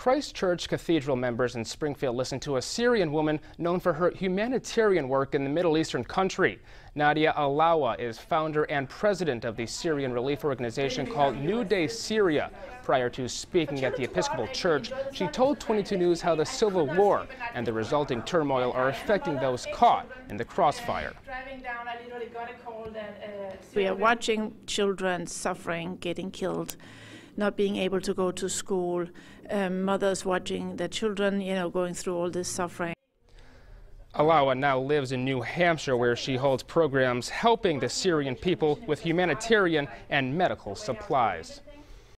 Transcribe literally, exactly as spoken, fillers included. Christ Church Cathedral members in Springfield listened to a Syrian woman known for her humanitarian work in the Middle Eastern country. Nadia Alawa is founder and president of the Syrian relief organization called New Day Syria. Prior to speaking at the Episcopal Church, she told twenty-two news how the civil war and the resulting turmoil are affecting those caught in the crossfire. We are watching children suffering, getting killed, not being able to go to school, um, mothers watching their children, you know, going through all this suffering. Alawa now lives in New Hampshire, where she holds programs helping the Syrian people with humanitarian and medical supplies.